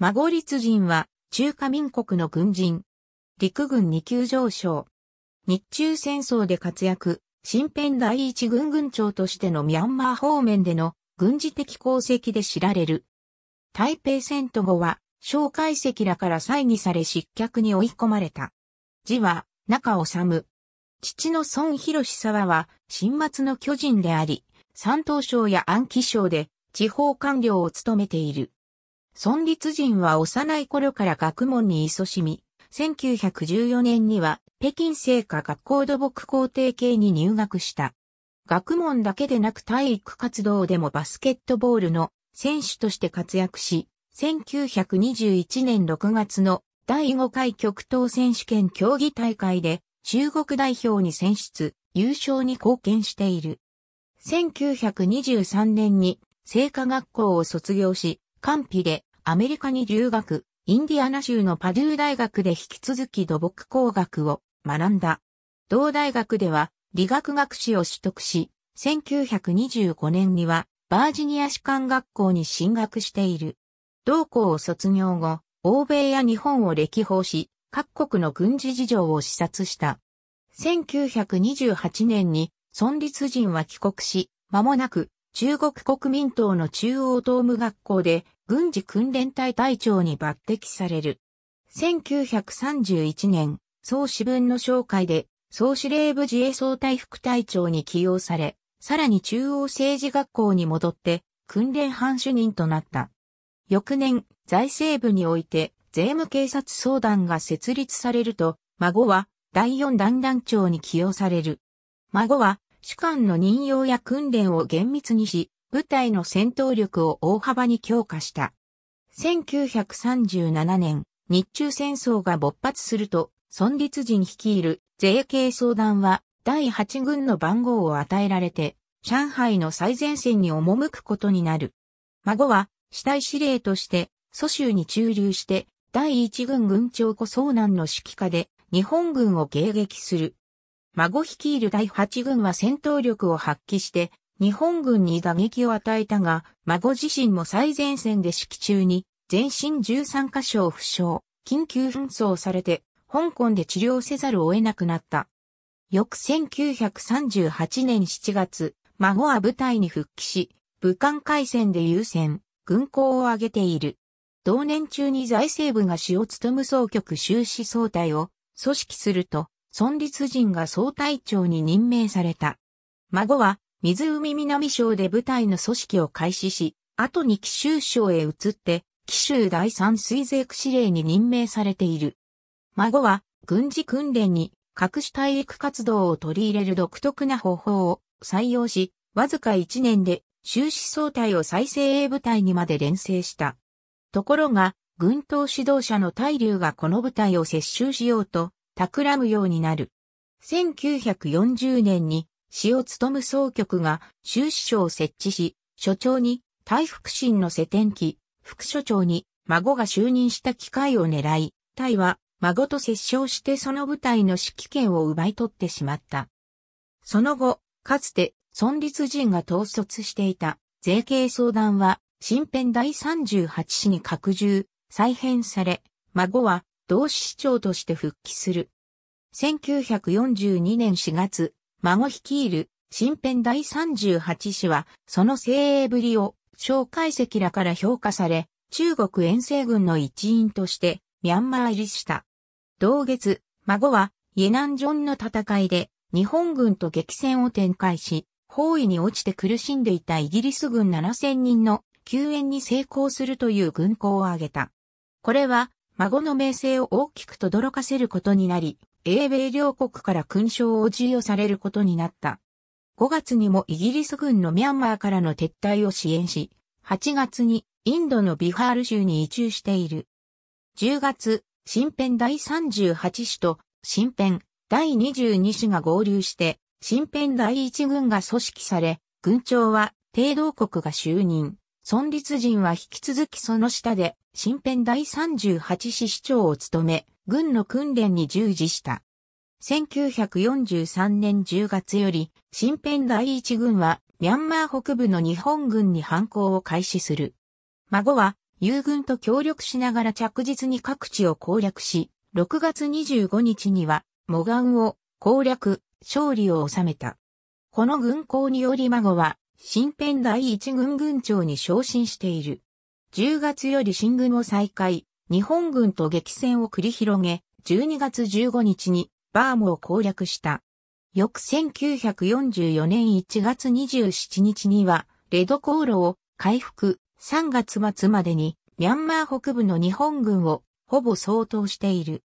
マゴリツ人は中華民国の軍人。陸軍2級上将。日中戦争で活躍、新編第一軍軍長としてのミャンマー方面での軍事的功績で知られる。台北遷都後は、蒋介石らから猜疑され失脚に追い込まれた。字は、中治。父の孫広沢は、辛末の巨人であり、山東省や安徽省で地方官僚を務めている。孫立人は幼い頃から学問に勤しみ、1914年には北京清華学校土木工程系に入学した。学問だけでなく体育活動でもバスケットボールの選手として活躍し、1921年6月の第5回極東選手権競技大会で中国代表に選出、優勝に貢献している。1923年に清華学校を卒業し、官費でアメリカに留学、インディアナ州のパドゥー大学で引き続き土木工学を学んだ。同大学では理学学士を取得し、1925年にはバージニア士官学校に進学している。同校を卒業後、欧米や日本を歴訪し、各国の軍事事情を視察した。1928年に孫立人は帰国し、間もなく、中国国民党の中央党務学校で軍事訓練隊隊長に抜擢される。1931年、総司分の紹介で総司令部自衛総隊副隊長に起用され、さらに中央政治学校に戻って訓練班主任となった。翌年、財政部において税務警察総団が設立されると、孫は第4団団長に起用される。孫は、士官の任用や訓練を厳密にし、部隊の戦闘力を大幅に強化した。1937年、日中戦争が勃発すると、孫立人率いる税警総団は、第8軍の番号を与えられて、上海の最前線に赴くことになる。孫は、支隊司令として、蘇州に駐留して、第1軍軍長顧宗南の指揮下で、日本軍を迎撃する。孫率いる第8軍は戦闘力を発揮して日本軍に打撃を与えたが、孫自身も最前線で指揮中に全身13カ所を負傷、緊急搬送されて香港で治療せざるを得なくなった。翌1938年7月、孫は部隊に復帰し、武漢海戦で優先、軍功を挙げている。同年中に財政部が使を務む総局収支総隊を組織すると、孫立人が総隊長に任命された。孫は、湖南省で部隊の組織を開始し、後に貴州省へ移って、貴州第3水税区司令に任命されている。孫は、軍事訓練に、各種体育活動を取り入れる独特な方法を採用し、わずか1年で、収支総隊を再精鋭部隊にまで錬成した。ところが、軍統指導者の戴笠がこの部隊を接収しようと、企むようになる。1940年に、使を務む総局が、収支所を設置し、所長に、戴福信の世典記、副所長に、孫が就任した機会を狙い、戴は、孫と折衝してその部隊の指揮権を奪い取ってしまった。その後、かつて、孫立人が統率していた、税警総団は、新編第38師に拡充、再編され、孫は、同師長として復帰する。1942年4月、孫率いる新編第38師は、その精鋭ぶりを蒋介石らから評価され、中国遠征軍の一員としてミャンマー入りした。同月、孫は、イェナンジョンの戦いで日本軍と激戦を展開し、包囲に落ちて苦しんでいたイギリス軍7000人の救援に成功するという軍功を挙げた。これは、孫の名声を大きく轟かせることになり、英米両国から勲章を授与されることになった。5月にもイギリス軍のミャンマーからの撤退を支援し、8月にインドのビハール州に移住している。10月、新編第38師と新編第22師が合流して、新編第1軍が組織され、軍長は鄭洞国が就任。孫立人は引き続きその下で、新編第38師師長を務め、軍の訓練に従事した。1943年10月より、新編第1軍は、ミャンマー北部の日本軍に反攻を開始する。孫は、友軍と協力しながら着実に各地を攻略し、6月25日には、モガンを攻略、勝利を収めた。この軍功により孫は、新編第一軍軍長に昇進している。10月より進軍を再開、日本軍と激戦を繰り広げ、12月15日にバームを攻略した。翌1944年1月27日には、レド航路を回復、3月末までに、ミャンマー北部の日本軍をほぼ掃討している。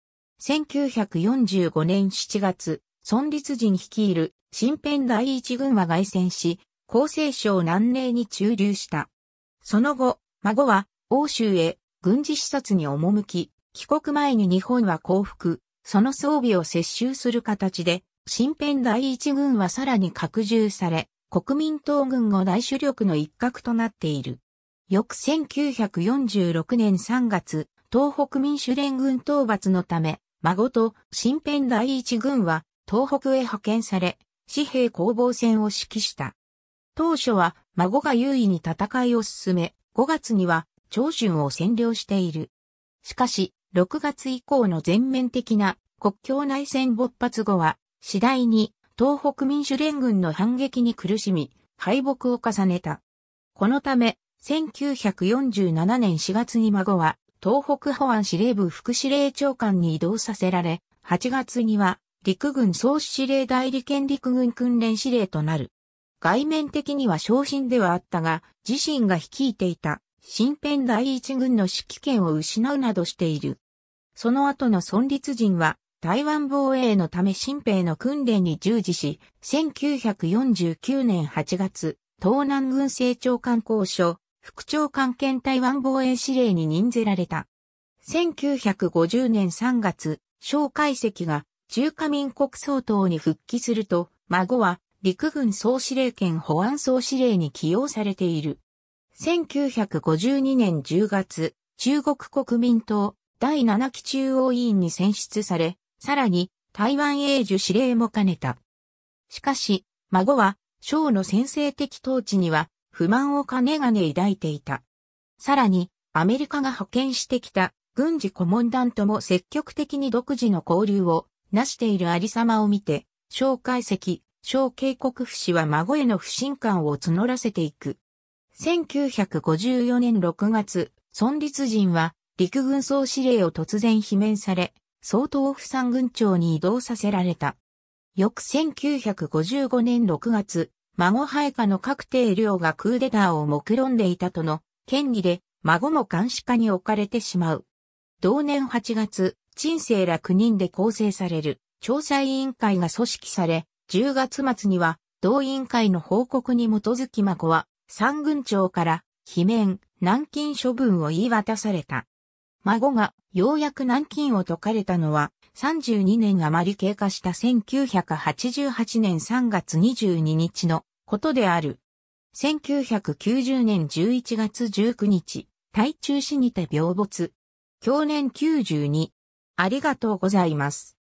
1945年7月、孫立人率いる新編第一軍は凱旋し、江西省南寧に駐留した。その後、孫は欧州へ軍事視察に赴き、帰国前に日本は降伏、その装備を接収する形で、新編第一軍はさらに拡充され、国民党軍の大主力の一角となっている。翌1946年3月、東北民主連軍討伐のため、孫と新編第一軍は東北へ派遣され、紙幣攻防戦を指揮した。当初は孫が優位に戦いを進め、5月には長春を占領している。しかし、6月以降の全面的な国境内戦勃発後は、次第に東北民主連軍の反撃に苦しみ、敗北を重ねた。このため、1947年4月に孫は、東北保安司令部副司令長官に異動させられ、8月には陸軍総司令代理兼陸軍訓練司令となる。外面的には昇進ではあったが、自身が率いていた新編第一軍の指揮権を失うなどしている。その後の孫立人は、台湾防衛のため新兵の訓練に従事し、1949年8月、東南軍政長官公署、副長官兼台湾防衛司令に任ぜられた。1950年3月、蒋介石が中華民国総統に復帰すると、孫は陸軍総司令兼保安総司令に起用されている。1952年10月、中国国民党第7期中央委員に選出され、さらに台湾永寿司令も兼ねた。しかし、孫は蒋の専制的統治には、不満をかねがね抱いていた。さらに、アメリカが派遣してきた軍事顧問団とも積極的に独自の交流をなしているありさまを見て、蒋介石、蒋慶国富氏は孫への不信感を募らせていく。1954年6月、孫立人は陸軍総司令を突然罷免され、総統府参軍長に異動させられた。翌1955年6月、孫配下の郭廷亮がクーデターを目論んでいたとの嫌疑で、孫も監視下に置かれてしまう。同年8月、陳誠ら9人で構成される調査委員会が組織され、10月末には同委員会の報告に基づき孫は参軍長から罷免、軟禁処分を言い渡された。孫がようやく軟禁を解かれたのは、32年余り経過した1988年3月22日のことである。1990年11月19日、台中市にて病没。享年92。ありがとうございます。